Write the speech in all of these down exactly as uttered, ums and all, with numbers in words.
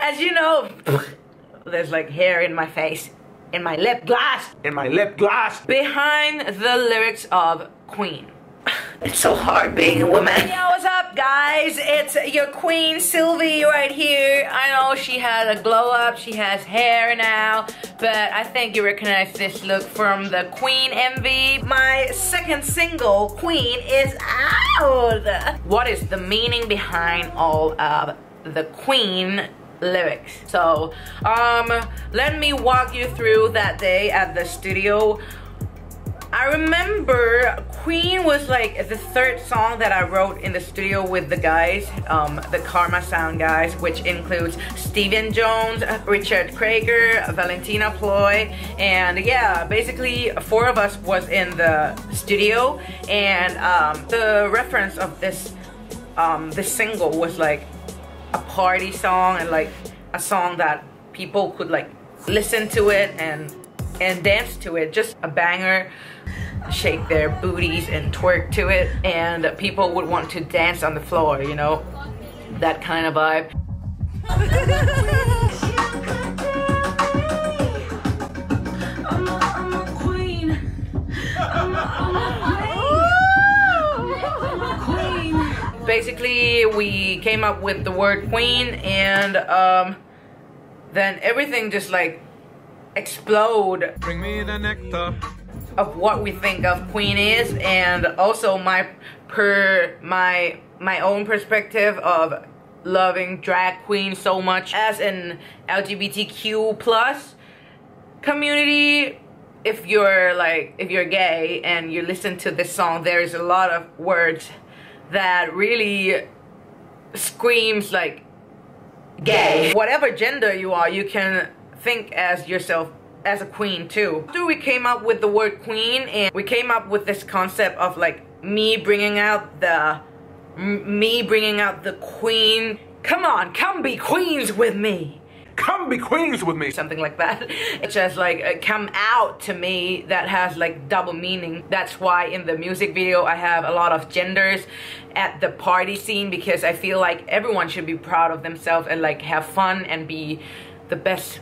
As you know, there's like hair in my face, in my lip gloss, in my lip gloss, behind the lyrics of Queen. It's so hard being a woman. Yo, what's up, guys? It's your queen, Sylvie, right here. I know she has a glow up, she has hair now, but I think you recognize this look from the Queen M V. My second single, Queen, is out. What is the meaning behind all of the Queen lyrics? So, um, let me walk you through that day at the studio. I remember Queen was like the third song that I wrote in the studio with the guys, um, the Karma Sound guys, which includes Stephen Jones, Richard Krager, Valentina Ploy, and yeah, basically four of us was in the studio. And um, the reference of this, um, this single was like a party song and like a song that people could like listen to it and and dance to it, just a banger, shake their booties and twerk to it, and people would want to dance on the floor, you know, that kind of vibe. I'm a, I'm a queen. I'm a, I'm a queen. queen. Basically, we came up with the word queen, and um, then everything just like explode. Bring me the nectar of what we think of Queen is, and also my per my my own perspective of loving drag queen so much as an L G B T Q plus community. If you're like if you're gay and you listen to this song, there is a lot of words that really screams like gay. Whatever gender you are, you can think as yourself as a queen too. After we came up with the word queen, and we came up with this concept of like me bringing out the me bringing out the queen. Come on, come be queens with me. Come be queens with me. Something like that. It's just like uh, come out to me. That has like double meaning. That's why in the music video I have a lot of genders at the party scene, because I feel like everyone should be proud of themselves and like have fun and be the best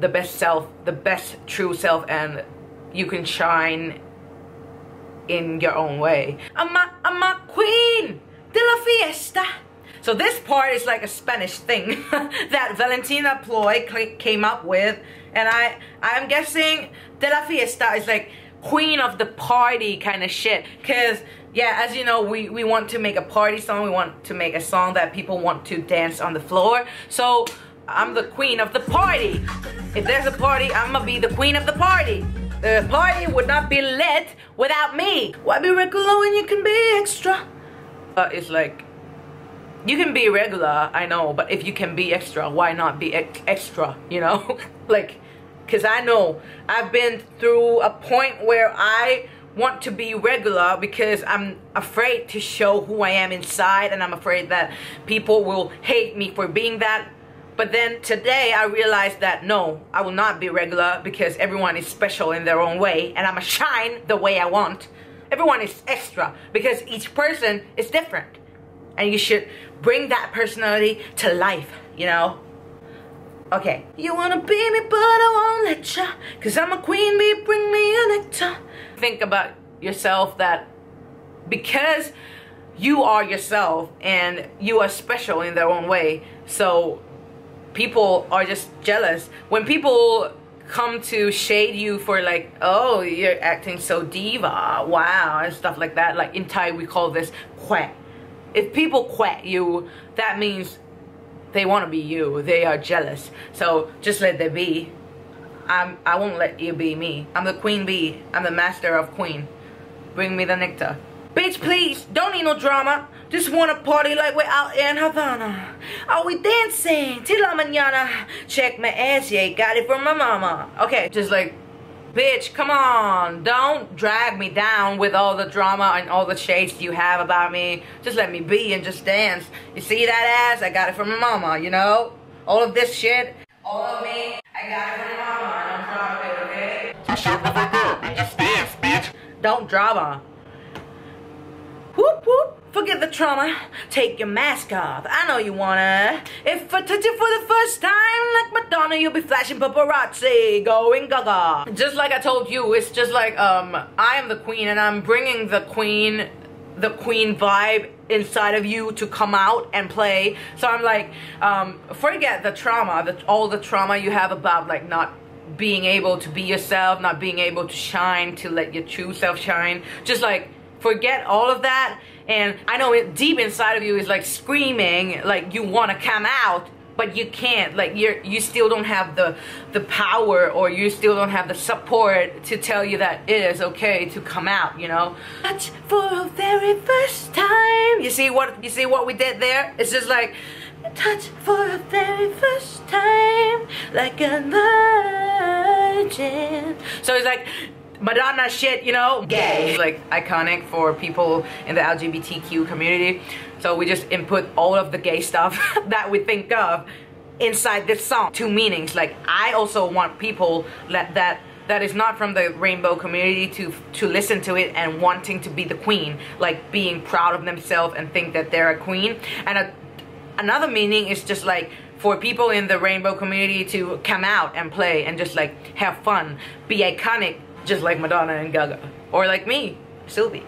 the best self, the best true self, and you can shine in your own way. I'm a, I'm a queen de la fiesta. So this part is like a Spanish thing that Valentina Ploy came up with, and I, I'm guessing de la fiesta is like queen of the party kind of shit, cause yeah, as you know, we, we want to make a party song, we want to make a song that people want to dance on the floor, so I'm the queen of the party. If there's a party, I'm gonna be the queen of the party. The party would not be lit without me. Why be regular when you can be extra? Uh, it's like, you can be regular, I know, but if you can be extra, why not be ex extra, you know? Like, cause I know, I've been through a point where I want to be regular because I'm afraid to show who I am inside, and I'm afraid that people will hate me for being that. But then today I realized that no, I will not be regular because everyone is special in their own way, and I'ma shine the way I want. Everyone is extra because each person is different, and you should bring that personality to life, you know? Okay. You wanna be me but I won't let ya, cause I'm a queen bee, bring me a nectar. Think about yourself that because you are yourself and you are special in their own way, so people are just jealous. When people come to shade you for like, oh, you're acting so diva, wow, and stuff like that, like in Thai we call this quack. If people quack you, that means they want to be you, they are jealous. So just let them be. I'm, I won't let you be me. I'm the queen bee, I'm the master of queen. Bring me the nectar. Bitch, please, don't need no drama. Just wanna party like we're out in Havana. Are we dancing till la mañana? Check my ass, yeah, got it from my mama. Okay, just like, bitch, come on. Don't drag me down with all the drama and all the shades you have about me. Just let me be and just dance. You see that ass? I got it from my mama, you know? All of this shit. All of me, I got it from my mama. Don't drama, okay? Just shut the fuck up and just dance, bitch. Don't drama. Whoop, whoop. Forget the trauma, take your mask off, I know you wanna. If I touch you for the first time, like Madonna, you'll be flashing paparazzi, going gaga. Just like I told you, it's just like, um, I am the queen, and I'm bringing the queen, the queen vibe inside of you to come out and play. So I'm like, um, forget the trauma, the, all the trauma you have about, like, not being able to be yourself, not being able to shine, to let your true self shine. Just like, forget all of that. And I know it deep inside of you is like screaming, like you want to come out, but you can't, like you're, you still don't have the, the power, or you still don't have the support to tell you that it is okay to come out, you know? But for the very first time, you see what, you see what we did there? It's just like, touch for the very first time, like a virgin. So it's like, Madonna shit, you know? Gay. It's like iconic for people in the L G B T Q community. So we just input all of the gay stuff that we think of inside this song. Two meanings, like I also want people that, that that is not from the rainbow community to to listen to it and wanting to be the queen, like being proud of themselves and think that they're a queen. And a, another meaning is just like for people in the rainbow community to come out and play and just like have fun, be iconic, just like Madonna and Gaga. Or like me, Sylvie.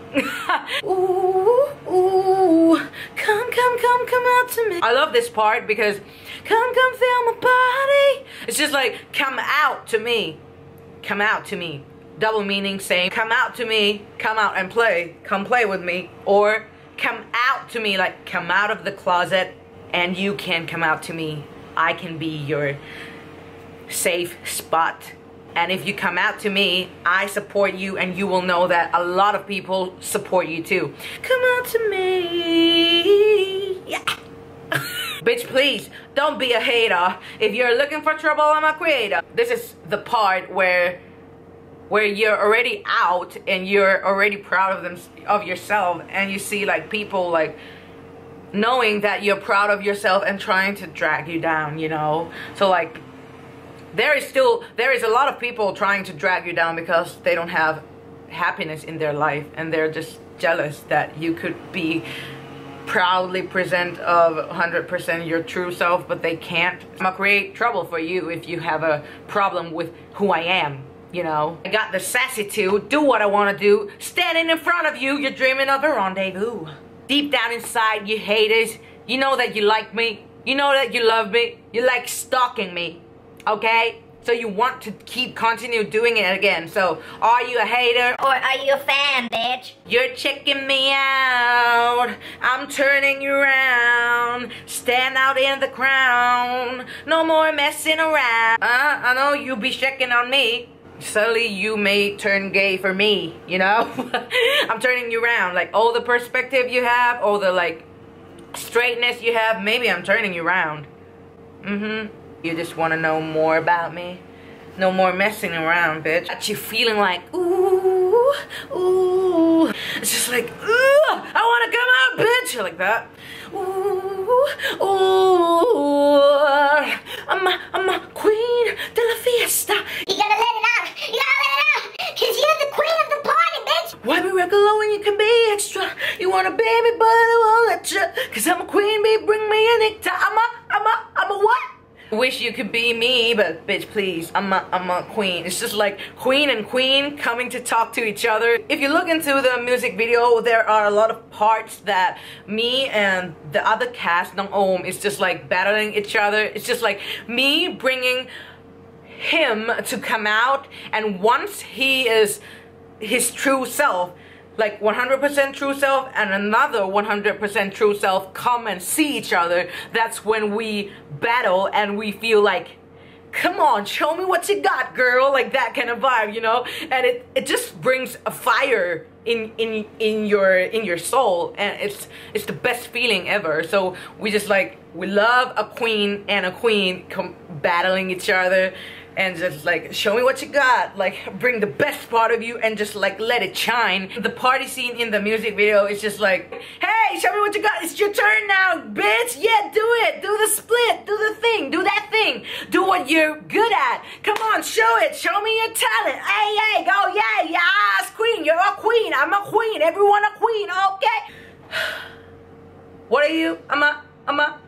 Ooh, ooh, come, come, come, come out to me. I love this part because, come, come, feel my body. It's just like, come out to me. Come out to me. Double meaning saying, come out to me, come out and play, come play with me. Or, come out to me, like, come out of the closet and you can come out to me. I can be your safe spot. And if you come out to me, I support you, and you will know that a lot of people support you too. Come out to me. Yeah. Bitch, please, don't be a hater. If you're looking for trouble, I'm a creator. This is the part where where you're already out and you're already proud of them, of yourself, and you see like people like knowing that you're proud of yourself and trying to drag you down, you know? So like, There is still, there is a lot of people trying to drag you down because they don't have happiness in their life, and they're just jealous that you could be proudly present of one hundred percent your true self, but they can't. I'll create trouble for you if you have a problem with who I am, you know? I got the sassy to do what I want to do, standing in front of you, you're dreaming of a rendezvous. Deep down inside, you haters, you know that you like me, you know that you love me, you like stalking me. Okay, so you want to keep continue doing it again. So are you a hater or are you a fan, bitch? You're checking me out, I'm turning you around, stand out in the crown, no more messing around. uh, I know you be checking on me, suddenly you may turn gay for me, you know? I'm turning you around, like all the perspective you have, all the like straightness you have, maybe I'm turning you around. Mm-hmm. You just want to know more about me? No more messing around, bitch. Got you feeling like, ooh, ooh. It's just like, ooh, I want to come out, bitch. Like that. Ooh, ooh. I'm a, I'm a queen de la fiesta. You gotta let it out. You gotta let it out. Because you're the queen of the party, bitch. Why be regular when you can be extra? You want a baby, but I won't let you. Because I'm a queen, babe. Bring me a nectar. I'm a, I'm a, I'm a what? Wish you could be me, but bitch, please, I'm a, I'm a queen. It's just like queen and queen coming to talk to each other. If you look into the music video, there are a lot of parts that me and the other cast, Nong Om, is just like battling each other. It's just like me bringing him to come out, and once he is his true self, like one hundred percent true self, and another one hundred percent true self come and see each other, that's when we battle and we feel like, come on, show me what you got, girl, like that kind of vibe, you know? And it, it just brings a fire in in in your in your soul, and it's it's the best feeling ever. So we just like, we love a queen and a queen com battling each other, and just like, show me what you got, like bring the best part of you and just like let it shine. The party scene in the music video is just like, hey, show me what you got, it's your turn now, bitch. Yeah, do it, do the split, do the thing, do that thing, do what you're good at, come on, show it, show me your talent. Hey, hey, go, yeah, yes, queen, you're a queen, I'm a queen, everyone a queen, okay. What are you? I'm a, I'm a,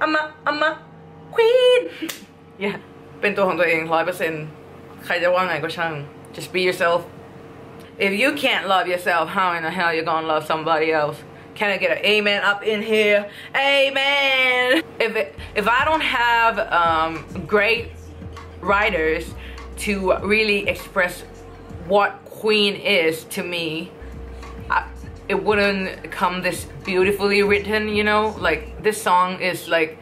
I'm a, I'm a queen. Yeah. เป็นตัวของตัวเอง ร้อยเปอร์เซ็นต์ ใครจะว่าไงก็ช่าง Just be yourself. If you can't love yourself, how in the hell you gonna love somebody else? Can I get an amen up in here? Amen. If it, if I don't have um, great writers to really express what Queen is to me, I, it wouldn't come this beautifully written. You know, like this song is like,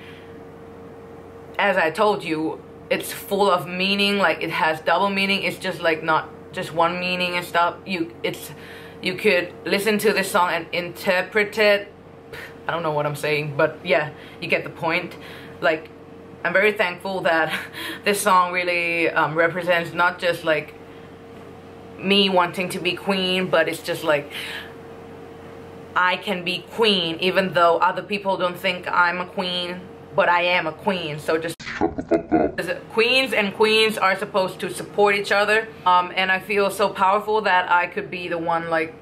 as I told you, it's full of meaning, like it has double meaning. It's just like not just one meaning and stuff. You, it's, you could listen to this song and interpret it. I don't know what I'm saying, but yeah, you get the point. Like, I'm very thankful that this song really um, represents not just like me wanting to be queen, but it's just like I can be queen even though other people don't think I'm a queen, but I am a queen. So just queens and queens are supposed to support each other, um, and I feel so powerful that I could be the one like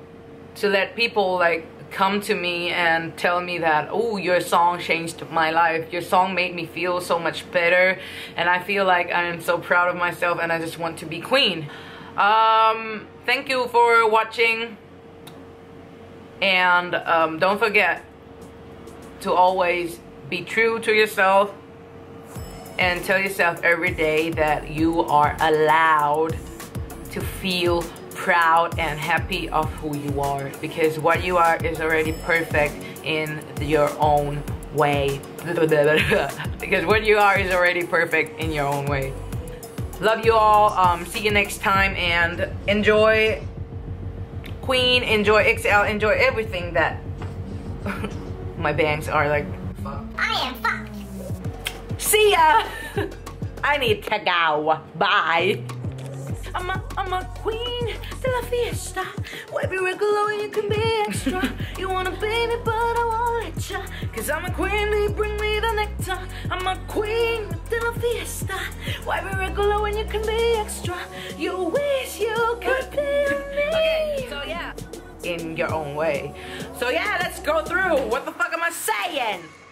to let people like come to me and tell me that, oh, your song changed my life, your song made me feel so much better, and I feel like I am so proud of myself and I just want to be queen. Um, thank you for watching, and um, don't forget to always be true to yourself. And tell yourself every day that you are allowed to feel proud and happy of who you are, because what you are is already perfect in your own way. Because what you are is already perfect in your own way. Love you all. Um, see you next time, and enjoy Queen, enjoy X L, enjoy everything that my bangs are like. I am fucked. See ya! I need to go. Bye. I'm a, I'm a queen to la fiesta. Wipe your record low and you can be extra. You wanna pay me, but I won't let ya. Cause I'm a queen, they bring me the nectar. I'm a queen to la fiesta. Wipe your record low and you can be extra. You wish you could be me. Okay, so yeah. In your own way. So yeah, let's go through. What the fuck am I saying?